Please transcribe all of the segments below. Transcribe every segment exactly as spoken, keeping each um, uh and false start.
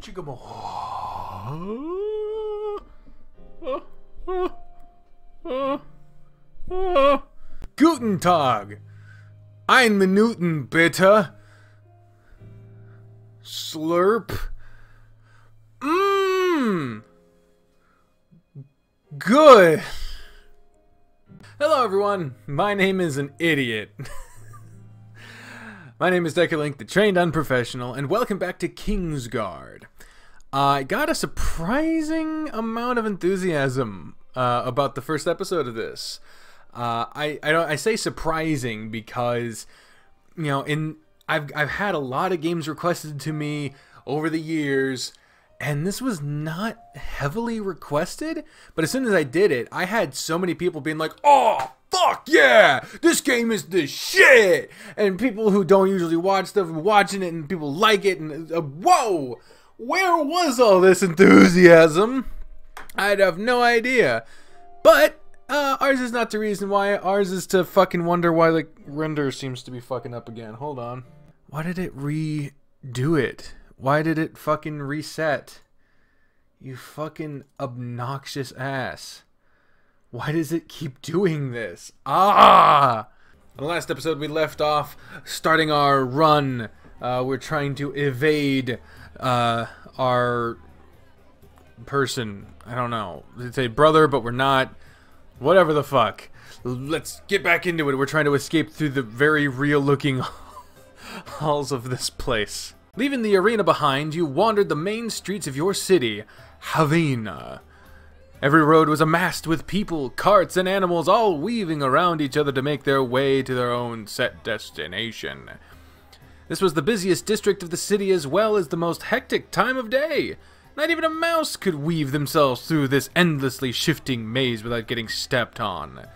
Chicamo. Guten Tag. Ein Minuten bitte. Slurp. Mmm. Good. Hello everyone. My name is an idiot. My name is Decker Link, the trained unprofessional, and welcome back to Kingsguard. Uh, I got a surprising amount of enthusiasm uh, about the first episode of this. Uh, I I, don't, I say surprising because, you know, in I've I've had a lot of games requested to me over the years, and this was not heavily requested. But as soon as I did it, I had so many people being like, "Oh, fuck yeah! This game is the shit!" And people who don't usually watch stuff are watching it, and people like it, and uh, whoa! Where was all this enthusiasm? I'd have no idea. But uh, ours is not the reason why. Ours is to fucking wonder why the render seems to be fucking up again. Hold on. Why did it redo it? Why did it fucking reset? You fucking obnoxious ass. Why does it keep doing this? Ah! In the last episode we left off starting our run. Uh, we're trying to evade uh, our person. I don't know. It's a brother, but we're not. Whatever the fuck. Let's get back into it. We're trying to escape through the very real-looking halls of this place. Leaving the arena behind, you wandered the main streets of your city, Havina. Every road was amassed with people, carts, and animals all weaving around each other to make their way to their own set destination. This was the busiest district of the city as well as the most hectic time of day. Not even a mouse could weave themselves through this endlessly shifting maze without getting stepped on.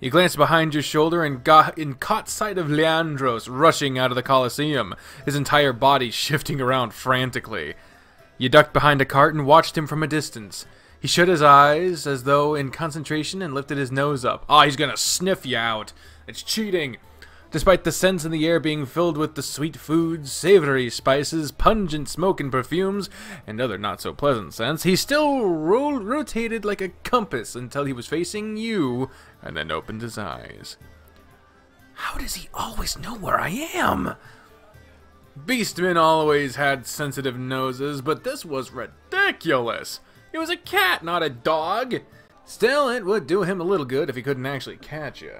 You glanced behind your shoulder and, got, and caught sight of Leandros rushing out of the Coliseum, his entire body shifting around frantically. You ducked behind a cart and watched him from a distance. He shut his eyes as though in concentration and lifted his nose up. Ah, oh, he's gonna sniff you out. It's cheating. Despite the scents in the air being filled with the sweet foods, savory spices, pungent smoke and perfumes, and other not-so-pleasant scents, he still ro rotated like a compass until he was facing you, and then opened his eyes. How does he always know where I am? Beastmen always had sensitive noses, but this was ridiculous. It was a cat, not a dog! Still, it would do him a little good if he couldn't actually catch you.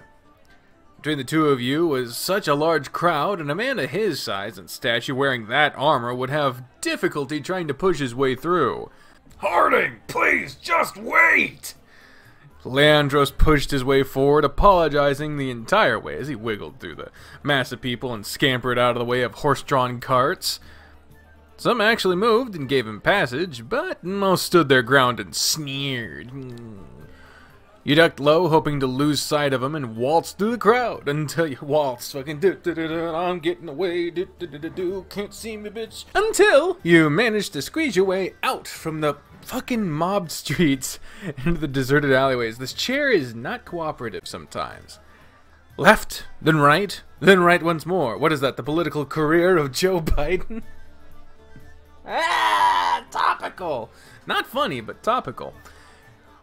Between the two of you was such a large crowd, and a man of his size and stature wearing that armor would have difficulty trying to push his way through. Harding, please, just wait! Leandros pushed his way forward, apologizing the entire way as he wiggled through the mass of people and scampered out of the way of horse-drawn carts. Some actually moved and gave him passage, but most stood their ground and sneered. You ducked low, hoping to lose sight of him, and waltzed through the crowd until you waltzed fucking do do do do. I'm getting away, do do do do. Can't see me, bitch. Until you managed to squeeze your way out from the fucking mobbed streets into the deserted alleyways. This chair is not cooperative sometimes. Left, then right, then right once more. What is that? The political career of Joe Biden? Ah, topical. Not funny, but topical.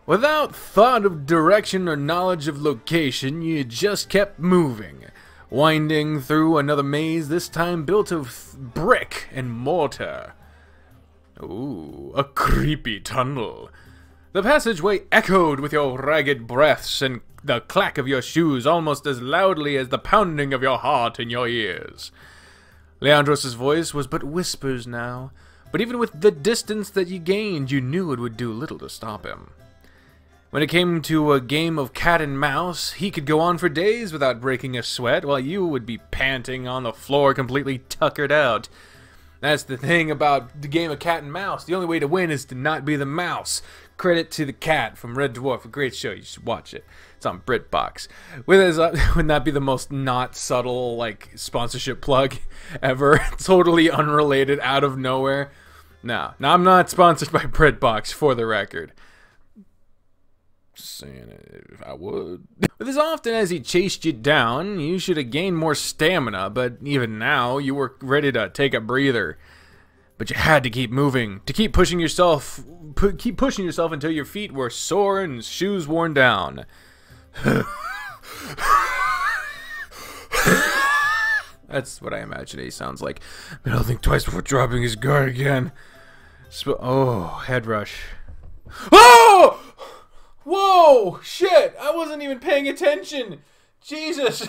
Without thought of direction or knowledge of location, you just kept moving, winding through another maze, this time built of brick and mortar. Ooh, a creepy tunnel. The passageway echoed with your ragged breaths and the clack of your shoes almost as loudly as the pounding of your heart in your ears. Leandros' voice was but whispers now, but even with the distance that you gained, you knew it would do little to stop him. When it came to a game of cat and mouse, he could go on for days without breaking a sweat, while you would be panting on the floor completely tuckered out. That's the thing about the game of cat and mouse. The only way to win is to not be the mouse. Credit to the cat from Red Dwarf, a great show. You should watch it. It's on BritBox. With his, uh, would that be the most not subtle like sponsorship plug ever? Totally unrelated, out of nowhere. No, no, I'm not sponsored by BritBox, for the record. Just saying it if I would. With as often as he chased you down, you should have gained more stamina, but even now, you were ready to take a breather. But you had to keep moving, to keep pushing yourself, pu keep pushing yourself until your feet were sore and shoes worn down. That's what I imagine he sounds like. But I'll think twice before dropping his guard again. Sp oh, head rush. Oh! Whoa! Shit! I wasn't even paying attention. Jesus!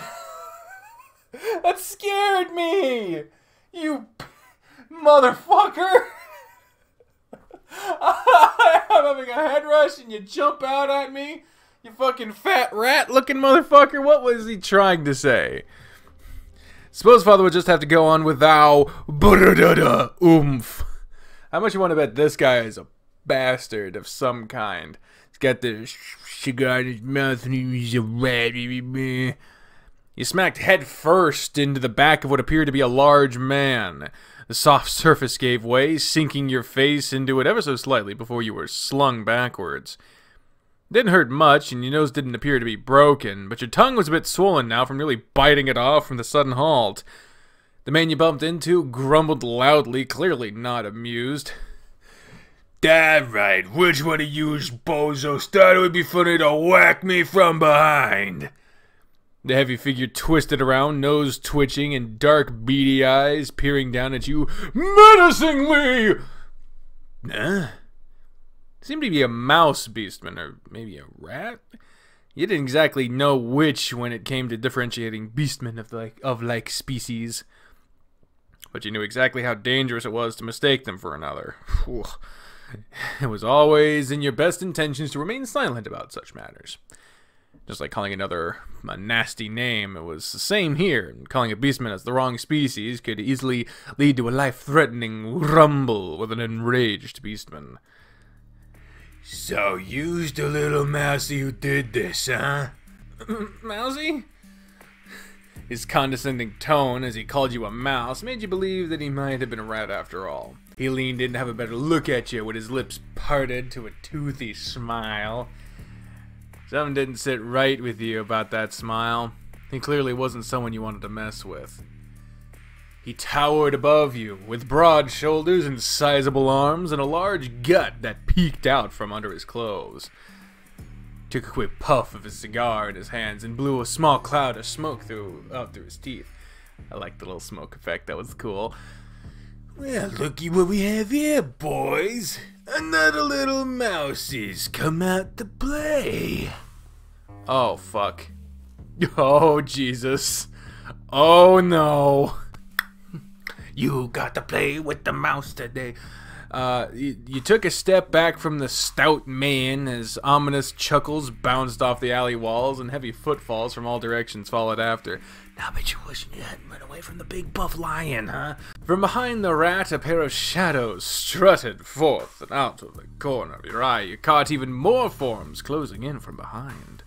That scared me. You motherfucker! I'm having a head rush and you jump out at me. You fucking fat rat-looking motherfucker. What was he trying to say? Suppose Father would just have to go on with thou oomph. How much you want to bet this guy is a bastard of some kind? He's got the cigar in his mouth and he's a rat. You smacked head first into the back of what appeared to be a large man. The soft surface gave way, sinking your face into it ever so slightly before you were slung backwards. It didn't hurt much, and your nose didn't appear to be broken, but your tongue was a bit swollen now from really biting it off from the sudden halt. The man you bumped into grumbled loudly, clearly not amused. "Damn right, which one of you bozos thought it would be funny to whack me from behind?" The heavy figure twisted around, nose twitching and dark beady eyes peering down at you menacingly. Huh? Seemed to be a mouse beastman, or maybe a rat? You didn't exactly know which when it came to differentiating beastmen of like of like species. But you knew exactly how dangerous it was to mistake them for another. It was always in your best intentions to remain silent about such matters. Just like calling another a nasty name, it was the same here. Calling a beastman as the wrong species could easily lead to a life-threatening rumble with an enraged beastman. So you's the little mousey who did this, huh? Mousey? His condescending tone as he called you a mouse made you believe that he might have been a rat after all. He leaned in to have a better look at you with his lips parted to a toothy smile. Something didn't sit right with you about that smile. He clearly wasn't someone you wanted to mess with. He towered above you, with broad shoulders and sizable arms, and a large gut that peeked out from under his clothes. Took a quick puff of his cigar in his hands and blew a small cloud of smoke through out through his teeth. I liked the little smoke effect, that was cool. Well, looky what we have here, boys. Another little mousey's come out to play. Oh, fuck. Oh, Jesus. Oh, no. You got to play with the mouse today. Uh, you, you took a step back from the stout man as ominous chuckles bounced off the alley walls and heavy footfalls from all directions followed after. Now bet you wishing you hadn't run away from the big buff lion, huh? From behind the rat, a pair of shadows strutted forth, and out of the corner of your eye you caught even more forms closing in from behind.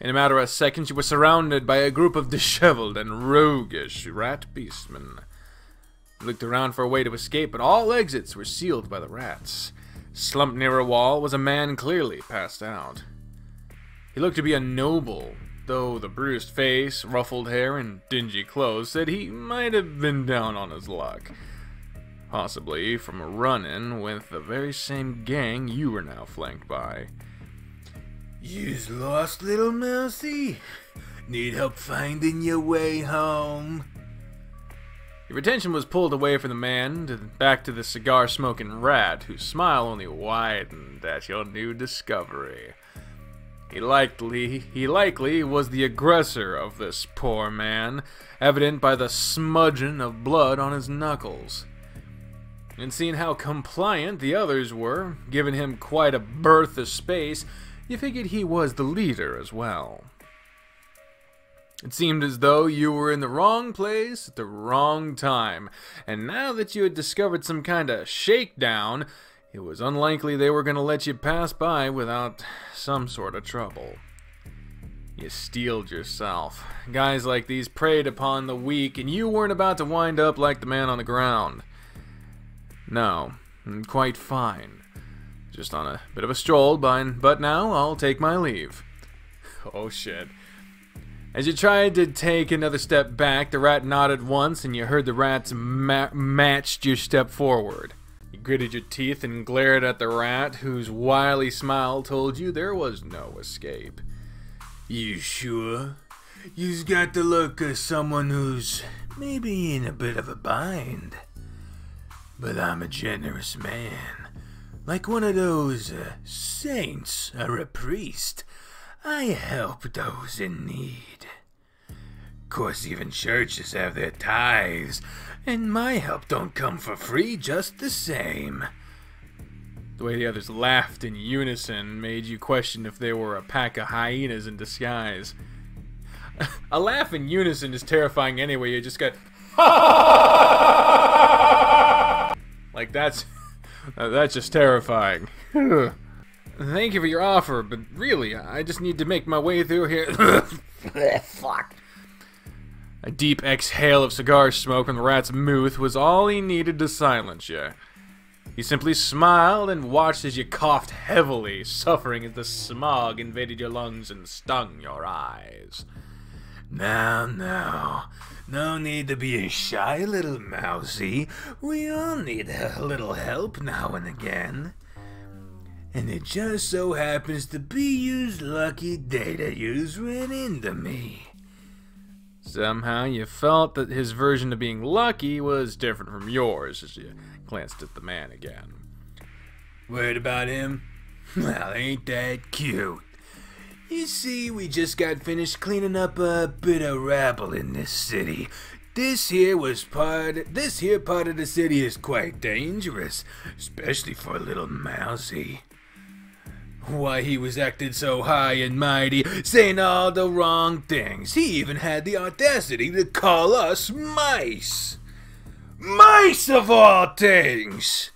In a matter of seconds, you were surrounded by a group of disheveled and roguish rat beastmen. You looked around for a way to escape, but all exits were sealed by the rats. Slumped near a wall was a man clearly passed out. He looked to be a noble, though the bruised face, ruffled hair, and dingy clothes said he might have been down on his luck. Possibly from a run-in with the very same gang you were now flanked by. You's lost, little mousey? Need help finding your way home? Your attention was pulled away from the man, to, back to the cigar-smoking rat, whose smile only widened at your new discovery. He likely, he likely was the aggressor of this poor man, evident by the smudging of blood on his knuckles. And seeing how compliant the others were, giving him quite a berth of space, you figured he was the leader as well. It seemed as though you were in the wrong place at the wrong time, and now that you had discovered some kind of shakedown, it was unlikely they were going to let you pass by without some sort of trouble. You steeled yourself. Guys like these preyed upon the weak, and you weren't about to wind up like the man on the ground. No, I'm quite fine. Just on a bit of a stroll, but now I'll take my leave. Oh shit. As you tried to take another step back, the rat nodded once and you heard the rat's ma matched your step forward. You gritted your teeth and glared at the rat, whose wily smile told you there was no escape. You sure? You've got the look of someone who's maybe in a bit of a bind. But I'm a generous man. Like one of those uh, saints or a priest, I help those in need. Of course, even churches have their tithes, and my help don't come for free just the same. The way the others laughed in unison made you question if they were a pack of hyenas in disguise. A laugh in unison is terrifying anyway. You just got like that's that's just terrifying. Thank you for your offer, but really, I just need to make my way through here. Fuck. A deep exhale of cigar smoke from the rat's mouth was all he needed to silence you. He simply smiled and watched as you coughed heavily, suffering as the smog invaded your lungs and stung your eyes. Now, now, no need to be a shy little mousy. We all need a little help now and again. And it just so happens to be you's lucky day that you's ran into me. Somehow you felt that his version of being lucky was different from yours as you glanced at the man again. Worried about him? Well, ain't that cute. You see, we just got finished cleaning up a bit of rabble in this city. This here was part of, this here part of the city is quite dangerous, especially for a little mousy. Why, he was acting so high and mighty, saying all the wrong things. He even had the audacity to call us mice. Mice of all things!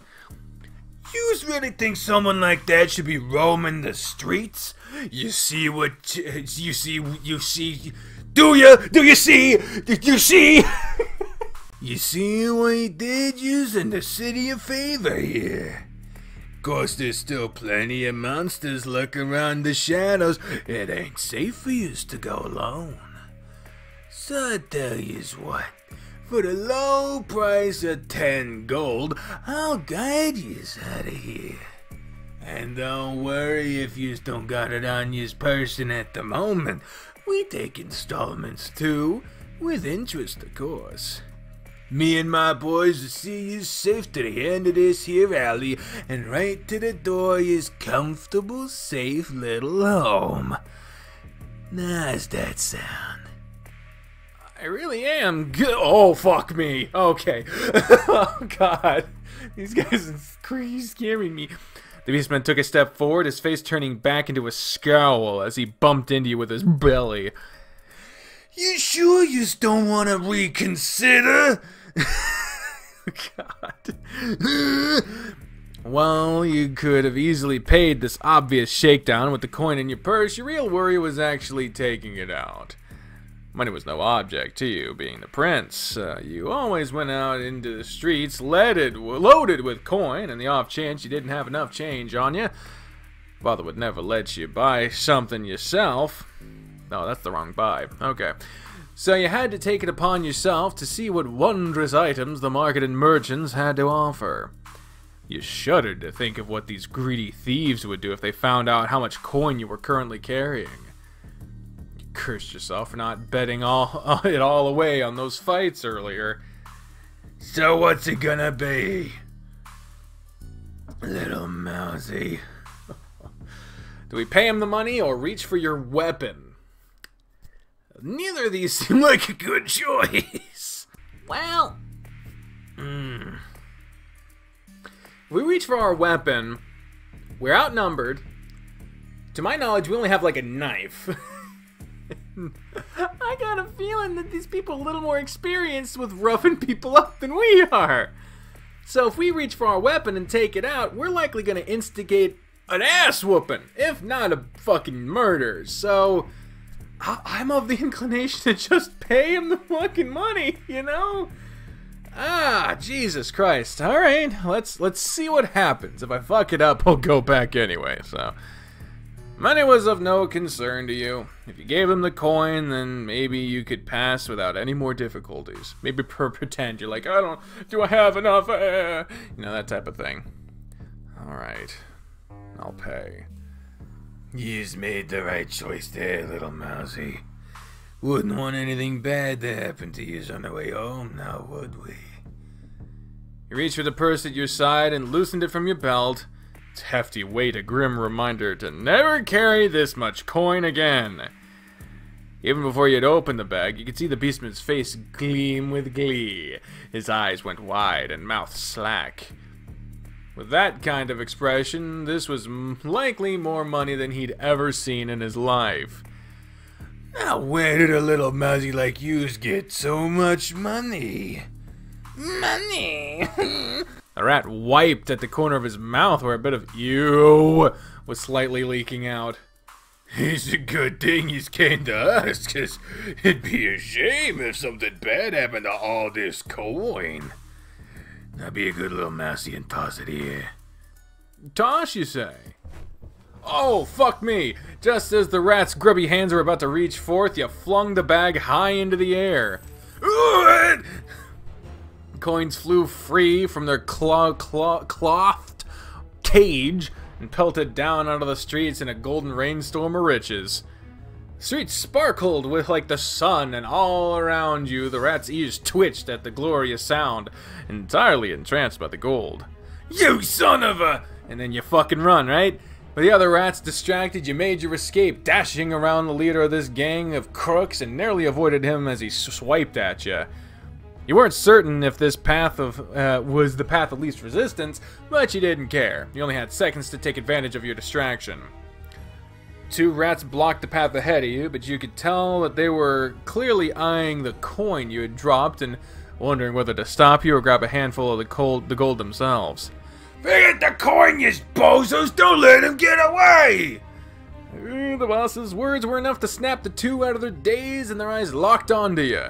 You really think someone like that should be roaming the streets? You see what, you see, you see, do you, do you see, did you see? You see what he did using the city a favor here. Course, there's still plenty of monsters lurking around the shadows. It ain't safe for yous to go alone. So I tell yous what, for the low price of ten gold, I'll guide yous out of here. And don't worry if yous don't got it on yous person at the moment. We take installments too, with interest of course. Me and my boys will see you safe to the end of this here alley, and right to the door is comfortable, safe little home. Nice that sound. I really am good. Oh, fuck me. Okay. Oh, God. These guys are crazy scaring me. The beastman took a step forward, his face turning back into a scowl as he bumped into you with his belly. You sure you don't want to reconsider? God. While you could have easily paid this obvious shakedown with the coin in your purse, your real worry was actually taking it out. Money was no object to you, being the prince. Uh, you always went out into the streets leaded, loaded with coin, and the off chance you didn't have enough change on you, father would never let you buy something yourself. No, that's the wrong buy. Okay. So you had to take it upon yourself to see what wondrous items the market and merchants had to offer. You shuddered to think of what these greedy thieves would do if they found out how much coin you were currently carrying. You cursed yourself for not betting all it all away on those fights earlier. So what's it gonna be? Little mousy. Do we pay him the money or reach for your weapon? Neither of these seem like a good choice. Well, mm. If we reach for our weapon, we're outnumbered. To my knowledge, we only have like a knife. I got a feeling that these people are a little more experienced with roughing people up than we are. So if we reach for our weapon and take it out, we're likely going to instigate an ass whooping, if not a fucking murder. So I'm of the inclination to just pay him the fucking money, you know? Ah, Jesus Christ. All right, let's let's see what happens. If I fuck it up, I'll go back anyway, so. Money was of no concern to you. If you gave him the coin, then maybe you could pass without any more difficulties. Maybe per pretend you're like, I don't, do I have enough? Uh, you know, that type of thing. All right, I'll pay. You've made the right choice there, little mousy. Wouldn't want anything bad to happen to you on the way home, now would we? You reached for the purse at your side and loosened it from your belt. Its hefty weight a grim reminder to never carry this much coin again. Even before you had opened the bag, you could see the beastman's face gleam with glee. His eyes went wide and mouth slack. With that kind of expression, this was likely more money than he'd ever seen in his life. Now where did a little mousy like youse get so much money? Money! The rat wiped at the corner of his mouth where a bit of ew was slightly leaking out. It's a good thing he's came to us, cause it'd be a shame if something bad happened to all this coin. Now be a good little mousy and toss it here. Toss, you say? Oh, fuck me! Just as the rat's grubby hands were about to reach forth, you flung the bag high into the air. Ooh, coins flew free from their claw, claw, clothed cage and pelted down onto the streets in a golden rainstorm of riches. The streets sparkled with like the sun, and all around you the rat's ears twitched at the glorious sound, entirely entranced by the gold. You son of a... And then you fucking run, right? With the other rats distracted, you made your escape, dashing around the leader of this gang of crooks and nearly avoided him as he swiped at you. You weren't certain if this path of uh, was the path of least resistance, but you didn't care. You only had seconds to take advantage of your distraction. Two rats blocked the path ahead of you, but you could tell that they were clearly eyeing the coin you had dropped and wondering whether to stop you or grab a handful of the, cold, the gold themselves. Forget the coin, you bozos! Don't let him get away! Ooh, the boss's words were enough to snap the two out of their daze, and their eyes locked onto you.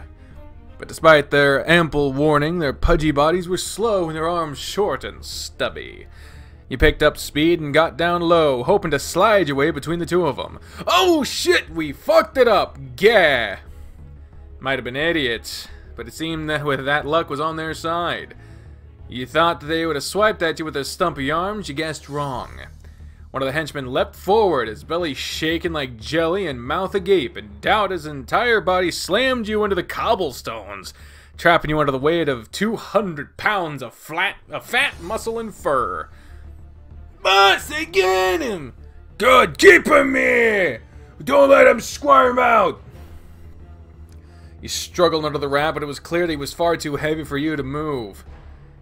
But despite their ample warning, their pudgy bodies were slow and their arms short and stubby. You picked up speed and got down low, hoping to slide your way between the two of them. Oh shit, we fucked it up! Gah! Might have been idiots, but it seemed that with that luck was on their side. You thought that they would have swiped at you with their stumpy arms, you guessed wrong. One of the henchmen leapt forward, his belly shaking like jelly and mouth agape, and doubt his entire body slammed you into the cobblestones, trapping you under the weight of two hundred pounds of flat, of fat muscle and fur. Boss, they get him! Good, keep him here! Don't let him squirm out! You struggled under the rat, but it was clear that he was far too heavy for you to move.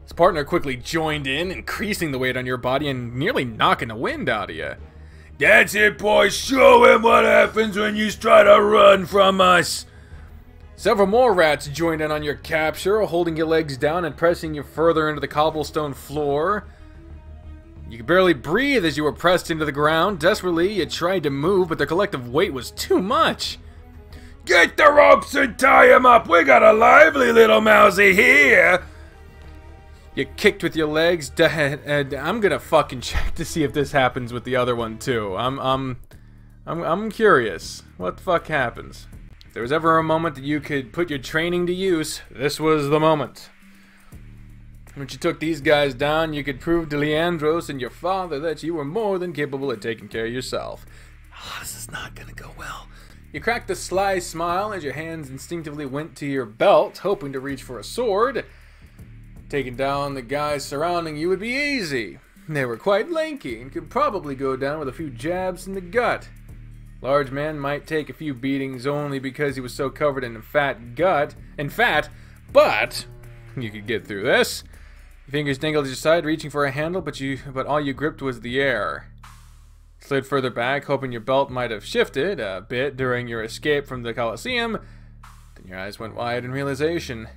His partner quickly joined in, increasing the weight on your body and nearly knocking the wind out of you. That's it, boys! Show him what happens when you try to run from us! Several more rats joined in on your capture, holding your legs down and pressing you further into the cobblestone floor. You could barely breathe as you were pressed into the ground. Desperately, you tried to move, but their collective weight was too much. Get the ropes and tie him up! We got a lively little mousy here! You kicked with your legs. I'm gonna fucking check to see if this happens with the other one too. I'm, I'm, I'm, I'm curious. What the fuck happens? If there was ever a moment that you could put your training to use, this was the moment. Once you took these guys down, you could prove to Leandros and your father that you were more than capable of taking care of yourself. Oh, this is not gonna go well. You cracked a sly smile as your hands instinctively went to your belt, hoping to reach for a sword. Taking down the guys surrounding you would be easy. They were quite lanky and could probably go down with a few jabs in the gut. Large man might take a few beatings only because he was so covered in fat gut and fat, but you could get through this. Your fingers dangled at your side, reaching for a handle, but you but all you gripped was the air. Slid further back, hoping your belt might have shifted a bit during your escape from the Coliseum. Then your eyes went wide in realization.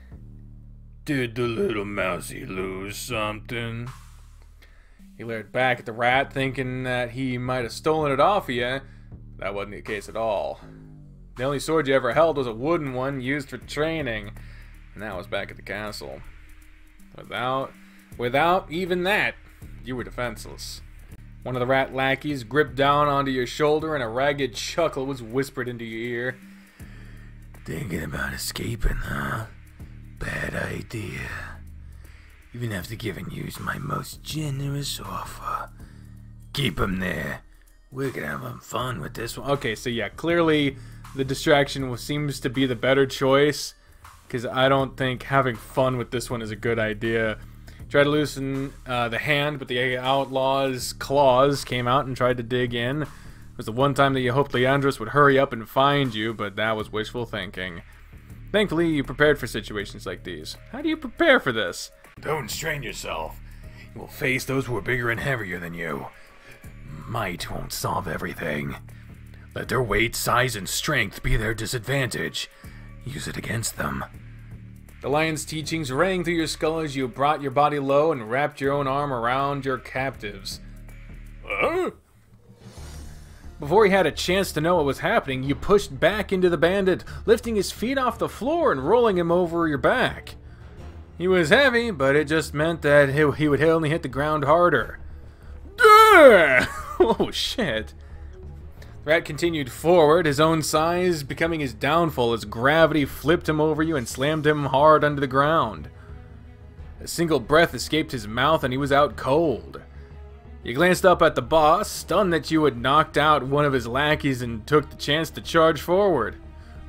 Did the little mousey lose something? He glared back at the rat, thinking that he might have stolen it off of you. That wasn't the case at all. The only sword you ever held was a wooden one used for training, and that was back at the castle. Without, without even that, you were defenseless. One of the rat lackeys gripped down onto your shoulder and a ragged chuckle was whispered into your ear. Thinking about escaping, huh? Bad idea. Even after giving you my most generous offer. Keep him there. We're gonna have fun with this one. Okay, so yeah, clearly the distraction seems to be the better choice. Because I don't think having fun with this one is a good idea. Tried to loosen uh, the hand, but the outlaw's claws came out and tried to dig in. It was the one time that you hoped Leandros would hurry up and find you, but that was wishful thinking. Thankfully, you prepared for situations like these. How do you prepare for this? Don't strain yourself. You will face those who are bigger and heavier than you. Might won't solve everything. Let their weight, size, and strength be their disadvantage. Use it against them. The lion's teachings rang through your skull as you brought your body low and wrapped your own arm around your captives. Uh? Before he had a chance to know what was happening, you pushed back into the bandit, lifting his feet off the floor and rolling him over your back. He was heavy, but it just meant that he would only hit the ground harder. Oh, shit. Rat continued forward, his own size becoming his downfall as gravity flipped him over you and slammed him hard under the ground. A single breath escaped his mouth and he was out cold. You glanced up at the boss, stunned that you had knocked out one of his lackeys and took the chance to charge forward.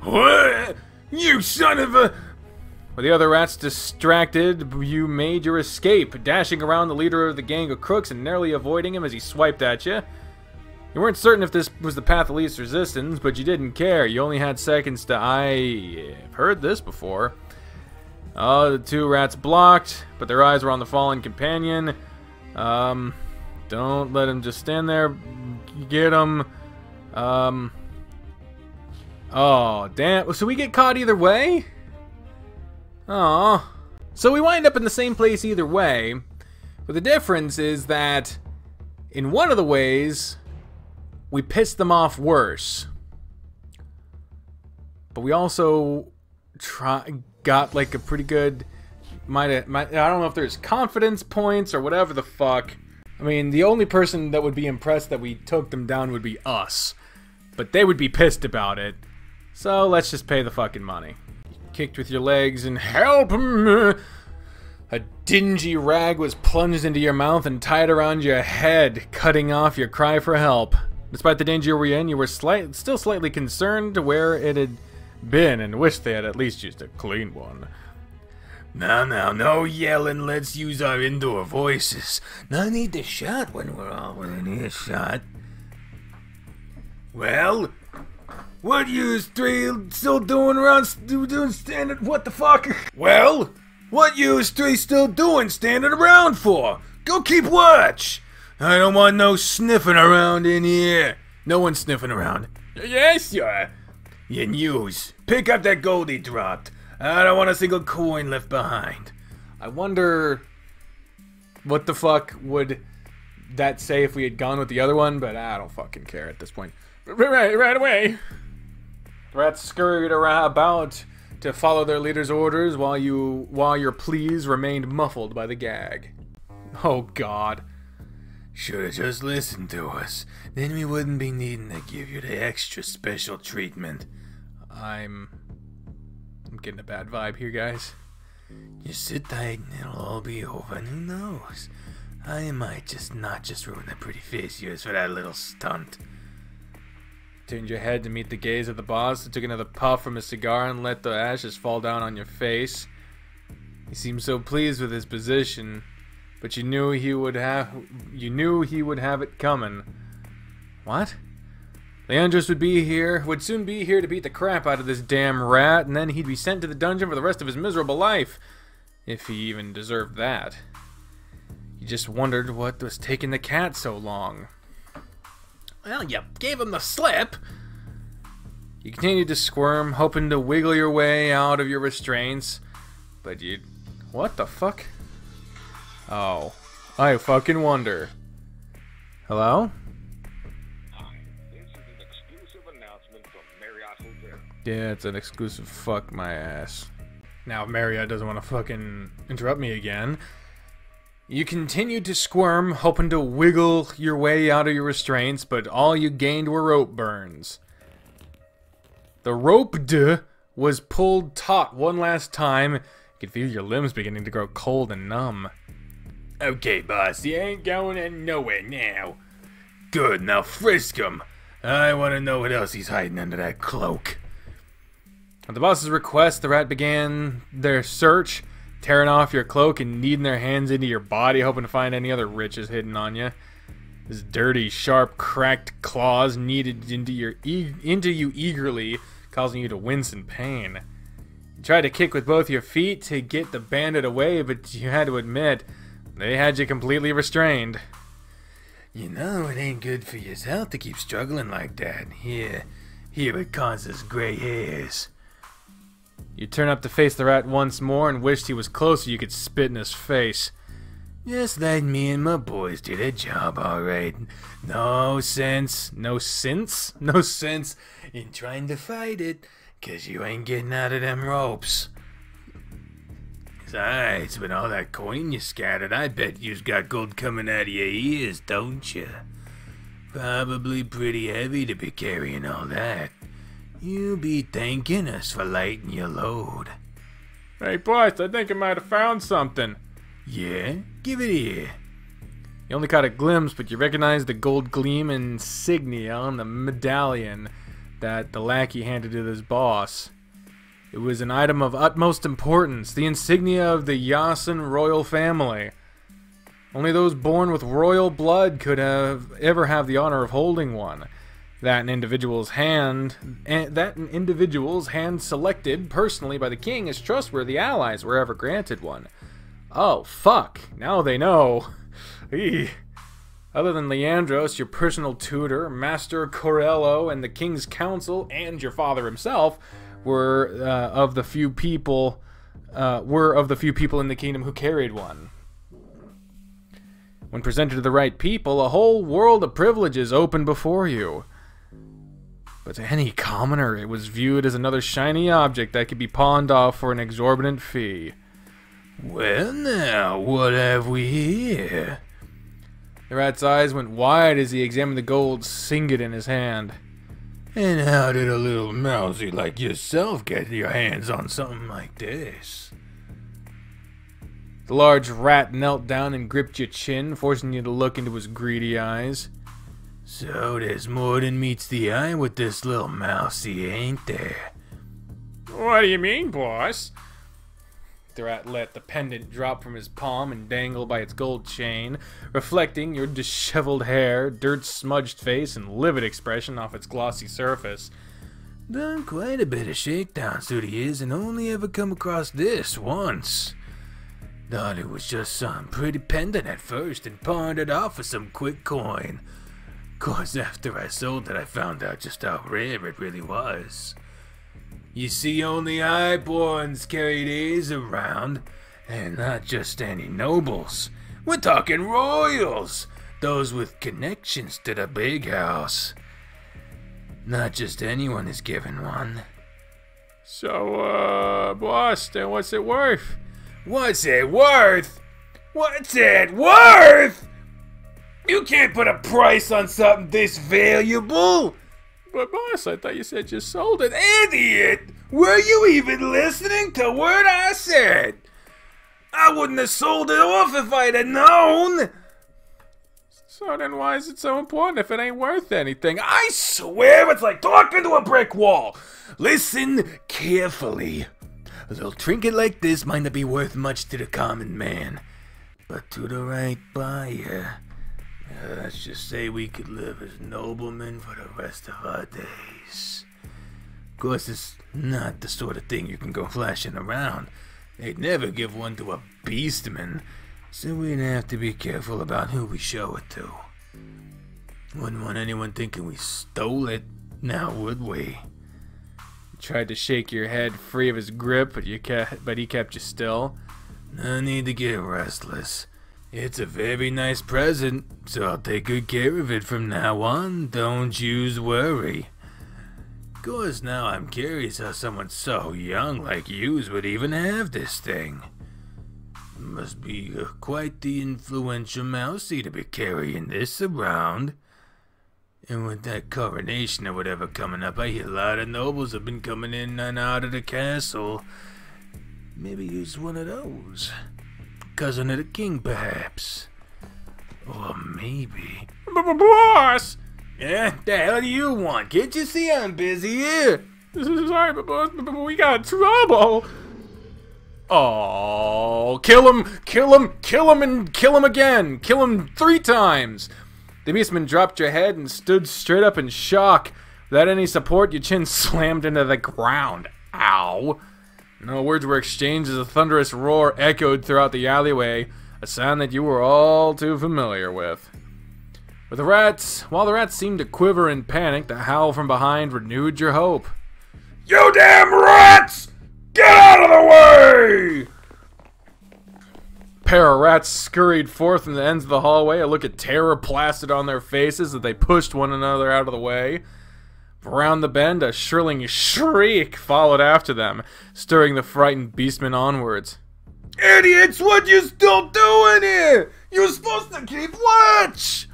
What? You son of a... With the other rats distracted, you made your escape, dashing around the leader of the gang of crooks and narrowly avoiding him as he swiped at you. You weren't certain if this was the path of least resistance, but you didn't care. You only had seconds to... I've heard this before. Uh, the two rats blocked, but their eyes were on the fallen companion. Um, don't let him just stand there. Get him. Um, oh, damn. So we get caught either way? Oh. So we wind up in the same place either way. But the difference is that in one of the ways... we pissed them off worse, but we also try, got like a pretty good, might, might, I don't know if there's confidence points or whatever the fuck. I mean, the only person that would be impressed that we took them down would be us, but they would be pissed about it, so let's just pay the fucking money. You kicked with your legs and help me. A dingy rag was plunged into your mouth and tied around your head, cutting off your cry for help. Despite the danger you were in, you were slight, still slightly concerned to where it had been and wished they had at least used a clean one. Now, now, no yelling. Let's use our indoor voices. No need to shout when we're all within earshot. Well, what you three still doing around doing standing? What the fuck? Well, what you three still doing standing around for? Go keep watch. I don't want no sniffing around in here. No one's sniffing around. Yes, sir. You news. Pick up that gold he dropped. I don't want a single coin left behind. I wonder what the fuck would that say if we had gone with the other one, but I don't fucking care at this point. Right, right away. The rats scurried around about to follow their leader's orders while you, while your pleas remained muffled by the gag. Oh, God. Should have just listened to us. Then we wouldn't be needing to give you the extra special treatment. I'm... I'm getting a bad vibe here, guys. Just sit tight and it'll all be over, and who knows? I might just not just ruin that pretty face you used for that little stunt. Turned your head to meet the gaze of the boss and took another puff from his cigar and let the ashes fall down on your face. He seemed so pleased with his position. But you knew he would have, you knew he would have it coming. What? Leandros would be here, would soon be here to beat the crap out of this damn rat, and then he'd be sent to the dungeon for the rest of his miserable life. If he even deserved that. You just wondered what was taking the cat so long. Well, you gave him the slip. You continued to squirm, hoping to wiggle your way out of your restraints. But you... what the fuck? Oh, I fucking wonder. Hello? Hi, this is an exclusive announcement from Marriott Hotel. Yeah, it's an exclusive. Fuck my ass. Now, if Marriott doesn't want to fucking interrupt me again. You continued to squirm, hoping to wiggle your way out of your restraints, but all you gained were rope burns. The rope de was pulled taut one last time. You could feel your limbs beginning to grow cold and numb. Okay, boss, you ain't going nowhere now. Good, now frisk him. I want to know what else he's hiding under that cloak. At the boss's request, the rat began their search, tearing off your cloak and kneading their hands into your body, hoping to find any other riches hidden on you. His dirty, sharp, cracked claws kneaded into your e into you eagerly, causing you to wince in pain. You tried to kick with both your feet to get the bandit away, but you had to admit, they had you completely restrained. You know, it ain't good for your health to keep struggling like that. Here, here it causes gray hairs. You turn up to face the rat once more and wished he was closer you could spit in his face. Just let me and my boys do their job, alright. No sense, no sense, no sense in trying to fight it, cause you ain't getting out of them ropes. Besides, with all that coin you scattered, I bet you's got gold coming out of your ears, don't you? Probably pretty heavy to be carrying all that. You be thanking us for lighting your load. Hey, boss, I think I might have found something. Yeah? Give it here. You only caught a glimpse, but you recognized the gold gleam insignia on the medallion that the lackey handed to his boss. It was an item of utmost importance, the insignia of the Yasin royal family. Only those born with royal blood could have ever have the honor of holding one. That an individual's hand, that an individual's hand selected personally by the king as trustworthy allies were ever granted one. Oh fuck! Now they know. Eey. Other than Leandros, your personal tutor, Master Corello, and the king's council, and your father himself, were uh, of the few people uh, were of the few people in the kingdom who carried one. When presented to the right people, a whole world of privileges opened before you. But to any commoner, it was viewed as another shiny object that could be pawned off for an exorbitant fee. Well now, what have we here? The rat's eyes went wide as he examined the gold singlet in his hand. And how did a little mousy like yourself get your hands on something like this? The large rat knelt down and gripped your chin, forcing you to look into his greedy eyes. So there's more than meets the eye with this little mousey, ain't there? What do you mean, boss? The rat let the pendant drop from his palm and dangle by its gold chain, reflecting your disheveled hair, dirt-smudged face, and livid expression off its glossy surface. Done quite a bit of shakedowns through the years and only ever come across this once. Thought it was just some pretty pendant at first and pawned it off for some quick coin. Course, after I sold it, I found out just how rare it really was. You see, only highborns carry these around, and not just any nobles. We're talking royals, those with connections to the big house. Not just anyone is given one. So, uh, boss, then what's it worth? What's it worth? What's it worth? You can't put a price on something this valuable! But boss, I thought you said you sold it. Idiot! Were you even listening to what I said? I wouldn't have sold it off if I'd have known! So then why is it so important if it ain't worth anything? I swear it's like talking to a brick wall! Listen carefully. A little trinket like this might not be worth much to the common man, but to the right buyer... Uh, let's just say we could live as noblemen for the rest of our days. Of course, it's not the sort of thing you can go flashing around. They'd never give one to a beastman, so we'd have to be careful about who we show it to. Wouldn't want anyone thinking we stole it, now would we? You tried to shake your head free of his grip, but, you kept, but he kept you still. No need to get restless. It's a very nice present, so I'll take good care of it from now on, don't you worry. Of course, now I'm curious how someone so young like you would even have this thing. Must be uh, quite the influential mousey to be carrying this around. And with that coronation or whatever coming up, I hear a lot of nobles have been coming in and out of the castle. Maybe use one of those. Cousin of the king, perhaps. Or maybe... B-b-boss! Yeah, what the hell do you want? Can't you see I'm busy here? Sorry, but boss, but we got trouble. Oh, kill him, kill him, kill him, and kill him again. Kill him three times. The beastman dropped your head and stood straight up in shock. Without any support, your chin slammed into the ground. Ow. No words were exchanged as a thunderous roar echoed throughout the alleyway, a sound that you were all too familiar with. With the rats, while the rats seemed to quiver in panic, the howl from behind renewed your hope. You damn rats! Get out of the way! A pair of rats scurried forth from the ends of the hallway, a look of terror plastered on their faces as they pushed one another out of the way. Around the bend, a shrilling shriek followed after them, stirring the frightened beastmen onwards. Idiots, what you still doing here? You're supposed to keep watch!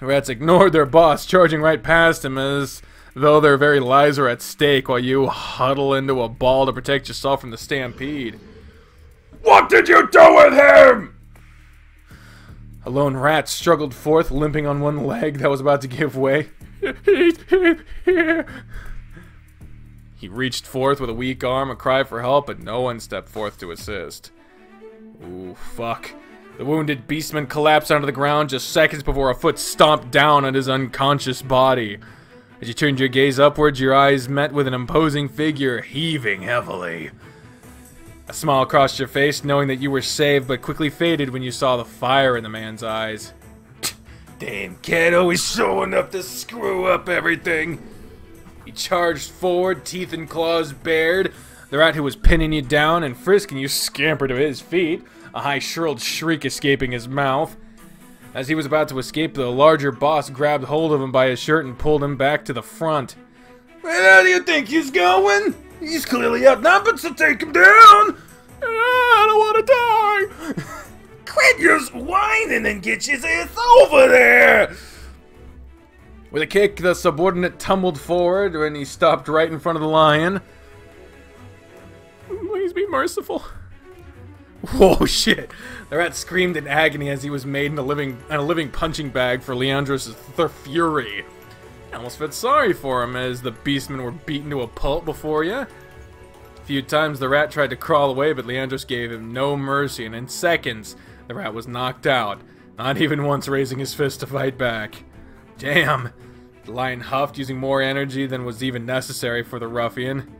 The rats ignored their boss, charging right past him as though their very lives were at stake, while you huddle into a ball to protect yourself from the stampede. What did you do with him? A lone rat struggled forth, limping on one leg that was about to give way. He reached forth with a weak arm, a cry for help, but no one stepped forth to assist. Ooh, fuck. The wounded beastman collapsed onto the ground just seconds before a foot stomped down on his unconscious body. As you turned your gaze upwards, your eyes met with an imposing figure heaving heavily. A smile crossed your face, knowing that you were saved, but quickly faded when you saw the fire in the man's eyes. Damn cat, always showing up to screw up everything. He charged forward, teeth and claws bared. The rat who was pinning you down and frisking you scampered to his feet, a high shrilled shriek escaping his mouth. As he was about to escape, the larger boss grabbed hold of him by his shirt and pulled him back to the front. Where do you think he's going? He's clearly outnumbered, so take him down! I don't want to die! Quit your whining and get your ass over there! With a kick, the subordinate tumbled forward when he stopped right in front of the lion. Please be merciful. Whoa, shit. The rat screamed in agony as he was made in a living, in a living punching bag for Leandros' th fury. I almost felt sorry for him as the beastmen were beaten to a pulp before you. A few times the rat tried to crawl away, but Leandros gave him no mercy, and in seconds, the rat was knocked out, not even once raising his fist to fight back. Damn. The lion huffed, using more energy than was even necessary for the ruffian.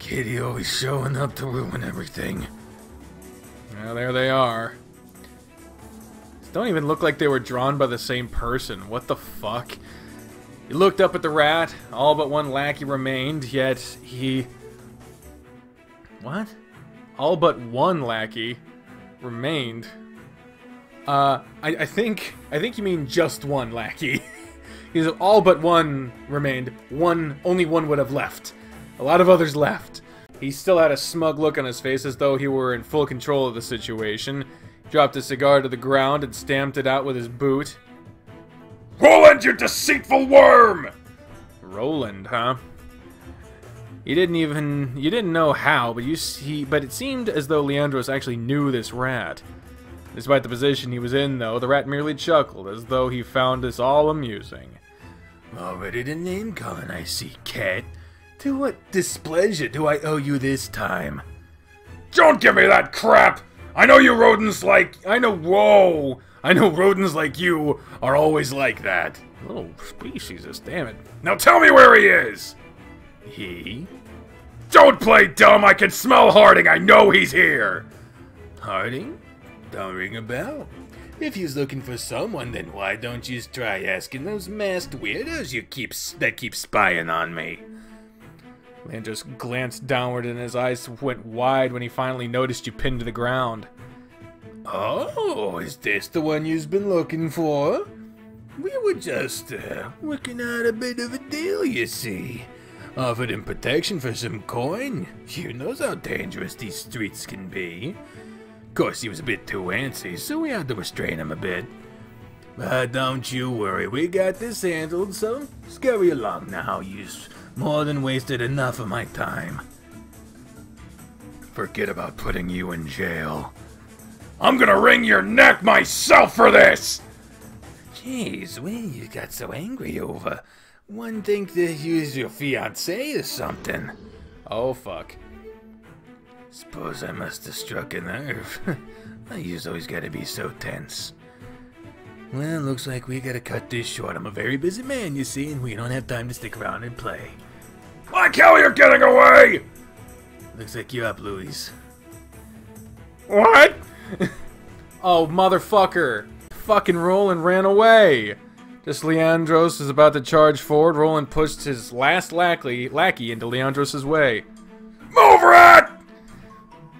Kitty always showing up to ruin everything. Well, there they are. These don't even look like they were drawn by the same person. What the fuck? He looked up at the rat. All but one lackey remained, yet he... What? All but one lackey remained. Uh, I, I think... I think you mean just one lackey. He's all but one remained. One... Only one would have left. A lot of others left. He still had a smug look on his face as though he were in full control of the situation. He dropped his cigar to the ground and stamped it out with his boot. Roland, you deceitful worm! Roland, huh? You didn't even... You didn't know how, but you see... But it seemed as though Leandros actually knew this rat. Despite the position he was in, though, the rat merely chuckled, as though he found this all amusing. Already the name calling, I see, cat. To what displeasure do I owe you this time? Don't give me that crap! I know you rodents like... I know... Whoa! I know rodents like you are always like that. Little speciesist, damn it. Now tell me where he is! He? Don't play dumb! I can smell Harding! I know he's here! Harding? Don't ring a bell. If he's looking for someone, then why don't you try asking those masked weirdos you keep that keep spying on me? Leandros glanced downward and his eyes went wide when he finally noticed you pinned to the ground. Oh, is this the one you've been looking for? We were just uh, working out a bit of a deal, you see. Offered him protection for some coin. You knows how dangerous these streets can be. Of course, he was a bit too antsy, so we had to restrain him a bit. But don't you worry, we got this handled, so scurry along now. You've more than wasted enough of my time. Forget about putting you in jail. I'm gonna wring your neck myself for this! Jeez, what you got so angry over? One think that you was your fiancé or something. Oh, fuck. Suppose I must have struck a nerve. My you's always gotta be so tense. Well, looks like we gotta cut this short. I'm a very busy man, you see, and we don't have time to stick around and play. Like hell you're getting away! Looks like you're up, Louise. What? Oh, motherfucker. Fucking Roland ran away. Just Leandros is about to charge forward. Roland pushed his last lackey, lackey into Leandros' way. Move, rat!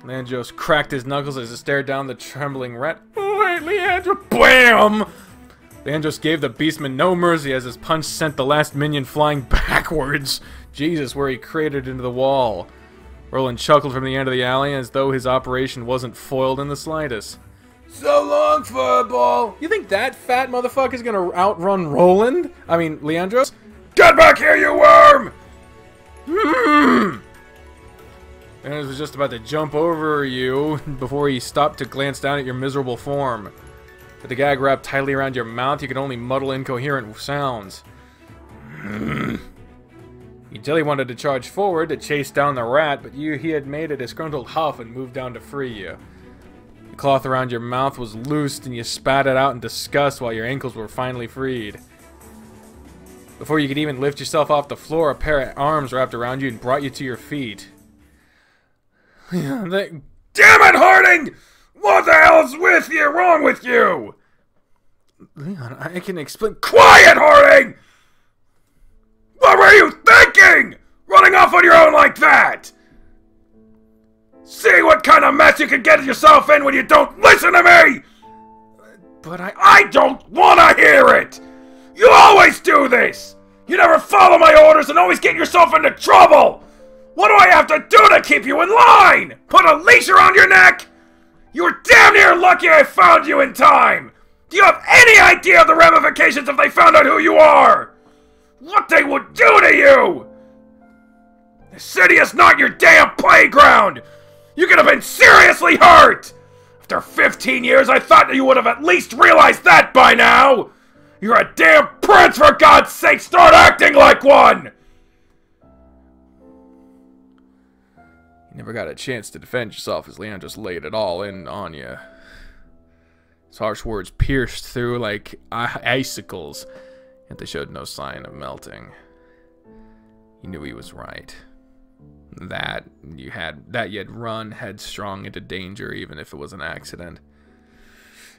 Leandros cracked his knuckles as he stared down the trembling rat. Wait, Leandros! Blam! Leandros gave the beastman no mercy as his punch sent the last minion flying backwards. Jesus, where he cratered into the wall. Roland chuckled from the end of the alley as though his operation wasn't foiled in the slightest. So long, furball! You think that fat motherfucker's gonna outrun Roland? I mean, Leandros? Get back here, you worm! Mm-hmm. Leandros was just about to jump over you before he stopped to glance down at your miserable form. With the gag wrapped tightly around your mouth, you could only muddle incoherent sounds. Mm-hmm. You jelly wanted to charge forward to chase down the rat, but you he had made a disgruntled huff and moved down to free you. The cloth around your mouth was loosed and you spat it out in disgust while your ankles were finally freed. Before you could even lift yourself off the floor, a pair of arms wrapped around you and brought you to your feet. Damn it, Harding! What the hell's with you? Wrong with you? Leon, I can explain. Quiet, Harding! What were you thinking? Running off on your own like that? See what kind of mess you can get yourself in when you don't listen to me! But I- I don't wanna hear it! You always do this! You never follow my orders and always get yourself into trouble! What do I have to do to keep you in line? Put a leash around your neck? You were damn near lucky I found you in time! Do you have any idea of the ramifications if they found out who you are? What they would do to you? The city is not your damn playground! You could have been seriously hurt! After fifteen years, I thought that you would have at least realized that by now! You're a damn prince, for God's sake! Start acting like one! You never got a chance to defend yourself as Leon just laid it all in on you. His harsh words pierced through like icicles, yet they showed no sign of melting. He knew he was right. That you had that you had run headstrong into danger, even if it was an accident.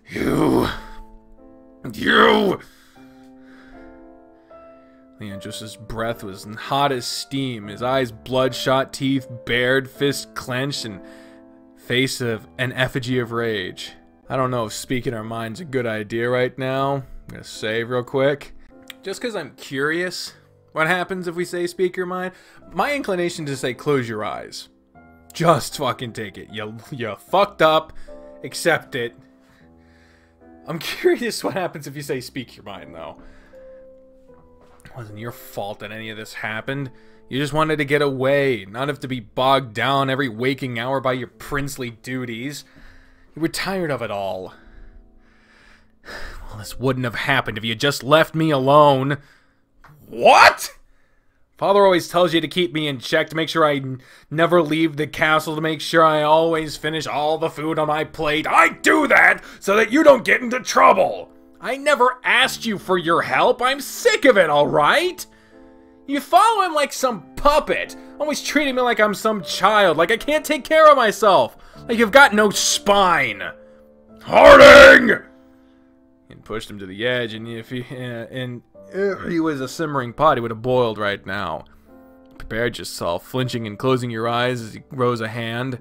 You, you. Leandros' breath was hot as steam. His eyes bloodshot, teeth bared, fists clenched, and face of an effigy of rage. I don't know if speaking our mind's a good idea right now. I'm gonna save real quick, just because I'm curious. What happens if we say speak your mind? My inclination is to say close your eyes. Just fucking take it. You, you fucked up. Accept it. I'm curious what happens if you say speak your mind, though. It wasn't your fault that any of this happened. You just wanted to get away, not have to be bogged down every waking hour by your princely duties. You were tired of it all. Well, this wouldn't have happened if you just left me alone. What?! Father always tells you to keep me in check, to make sure I never leave the castle, to make sure I always finish all the food on my plate. I do that so that you don't get into trouble! I never asked you for your help, I'm sick of it, alright? You follow him like some puppet, always treating me like I'm some child, like I can't take care of myself, like you've got no spine. Harding! And pushed him to the edge, and if he... Uh, and if he was a simmering pot, he would have boiled right now. You prepared yourself, flinching and closing your eyes as he rose a hand.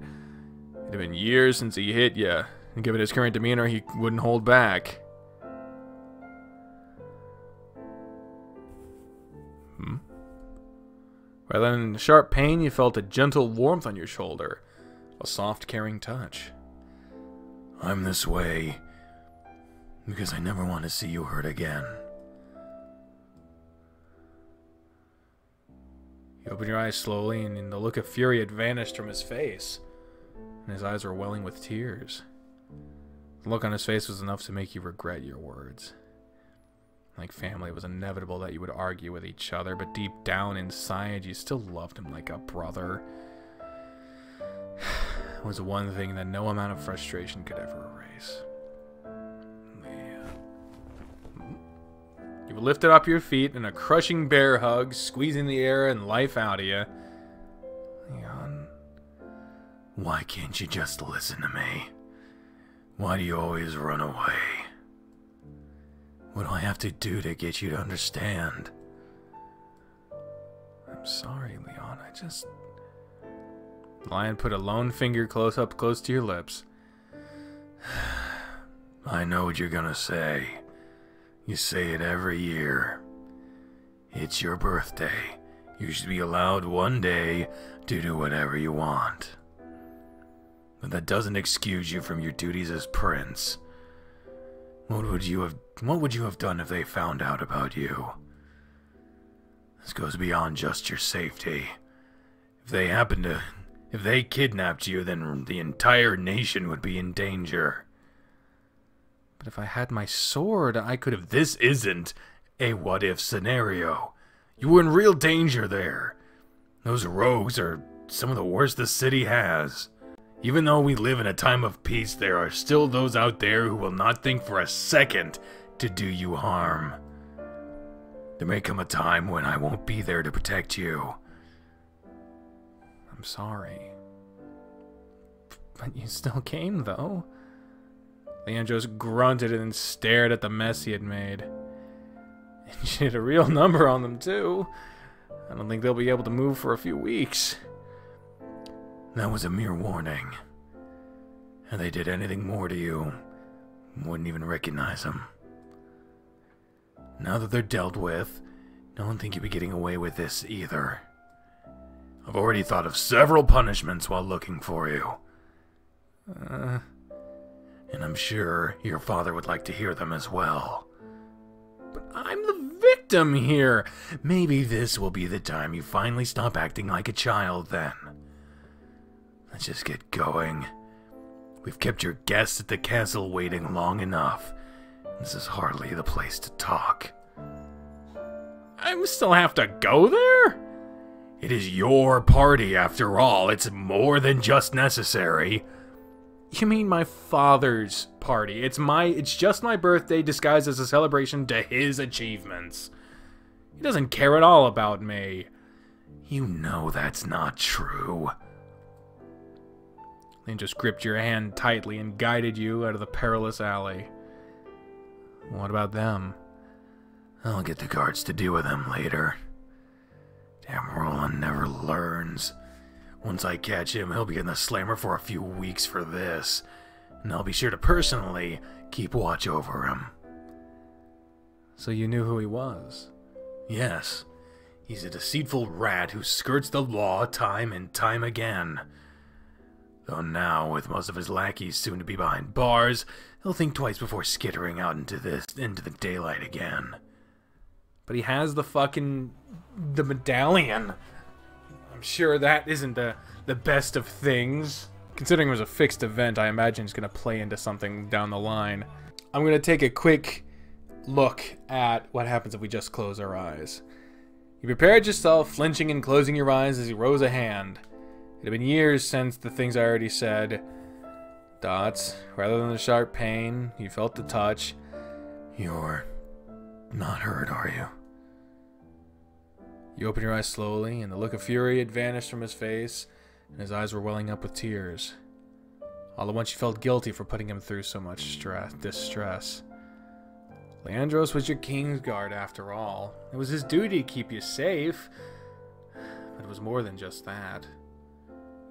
It had been years since he hit you, and given his current demeanor, he wouldn't hold back. Hmm? Rather than a sharp pain, you felt a gentle warmth on your shoulder, a soft, caring touch. I'm this way because I never want to see you hurt again. You opened your eyes slowly, and, and the look of fury had vanished from his face, and his eyes were welling with tears. The look on his face was enough to make you regret your words. Like family, it was inevitable that you would argue with each other, but deep down inside, you still loved him like a brother. It was one thing that no amount of frustration could ever erase. You lifted up your feet in a crushing bear hug, squeezing the air and life out of you. Leon, why can't you just listen to me? Why do you always run away? What do I have to do to get you to understand? I'm sorry, Leon, I just... Lion put a lone finger close up close to your lips. I know what you're gonna say. You say it every year. It's your birthday. You should be allowed one day to do whatever you want. But that doesn't excuse you from your duties as prince. What would you have, what would you have done if they found out about you? This goes beyond just your safety. If they happened to, if they kidnapped you, then the entire nation would be in danger. But if I had my sword, I could have... This isn't a what-if scenario. You were in real danger there. Those rogues are some of the worst the city has. Even though we live in a time of peace, there are still those out there who will not think for a second to do you harm. There may come a time when I won't be there to protect you. I'm sorry. But you still came, though. Leandros grunted and stared at the mess he had made. And she did a real number on them, too. I don't think they'll be able to move for a few weeks. That was a mere warning. If they did anything more to you, you wouldn't even recognize them. Now that they're dealt with, I don't think you'll be getting away with this either. I've already thought of several punishments while looking for you. Uh... And I'm sure your father would like to hear them as well. But I'm the victim here! Maybe this will be the time you finally stop acting like a child, then. Let's just get going. We've kept your guests at the castle waiting long enough. This is hardly the place to talk. I still have to go there? It is your party, after all. It's more than just necessary. You mean my father's party? It's my, it's just my birthday disguised as a celebration to his achievements. He doesn't care at all about me. You know that's not true. Then just gripped your hand tightly and guided you out of the perilous alley. What about them? I'll get the guards to deal with them later. Damn, Roland never learns. Once I catch him, he'll be in the slammer for a few weeks for this, and I'll be sure to personally keep watch over him. So you knew who he was? Yes. He's a deceitful rat who skirts the law time and time again. Though now, with most of his lackeys soon to be behind bars, he'll think twice before skittering out into this, into the daylight again. But he has the fucking... the medallion. I'm sure that isn't the, the best of things. Considering it was a fixed event, I imagine it's going to play into something down the line. I'm going to take a quick look at what happens if we just close our eyes. You prepared yourself, flinching and closing your eyes as you rose a hand. It had been years since the things I already said. Dots. Rather than the sharp pain, you felt the touch. You're not hurt, are you? You opened your eyes slowly, and the look of fury had vanished from his face, and his eyes were welling up with tears. All at once you felt guilty for putting him through so much stress, distress. Leandros was your Kingsguard, after all. It was his duty to keep you safe. But it was more than just that.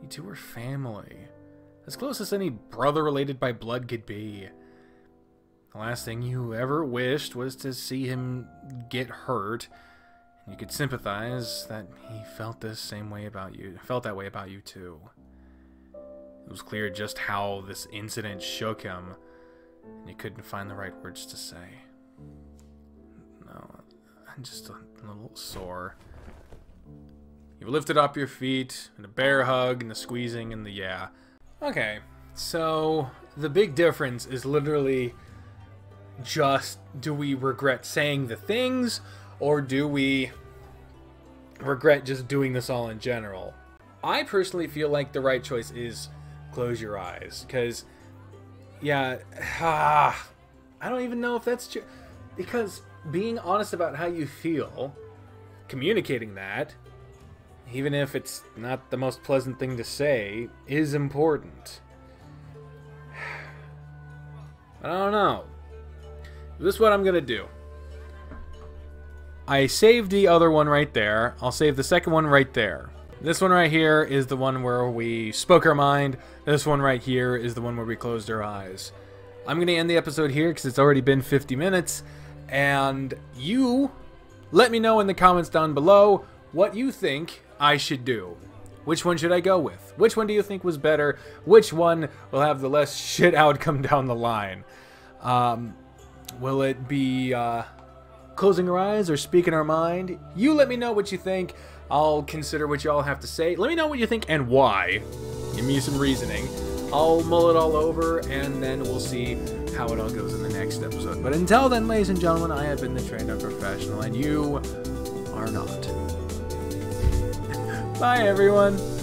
You two were family. As close as any brother related by blood could be. The last thing you ever wished was to see him get hurt. You could sympathize that he felt this same way about you, felt that way about you too. It was clear just how this incident shook him, and he couldn't find the right words to say. No, I'm just a little sore. You lifted up your feet, and a bear hug, and the squeezing, and the yeah. Okay, so the big difference is literally just, do we regret saying the things, or do we regret just doing this all in general? I personally feel like the right choice is close your eyes, because, yeah, ah, I don't even know if that's true, because being honest about how you feel, communicating that, even if it's not the most pleasant thing to say, is important. I don't know. This is what I'm gonna do. I saved the other one right there. I'll save the second one right there. This one right here is the one where we spoke our mind. This one right here is the one where we closed our eyes. I'm gonna end the episode here because it's already been fifty minutes. And you, let me know in the comments down below what you think I should do. Which one should I go with? Which one do you think was better? Which one will have the less shit outcome down the line? Um, will it be uh, closing our eyes or speaking our mind? You let me know what you think. I'll consider what y'all have to say. Let me know what you think and why. Give me some reasoning. I'll mull it all over, and then we'll see how it all goes in the next episode. But until then, ladies and gentlemen, I have been the trained up professional, and you are not. Bye, everyone.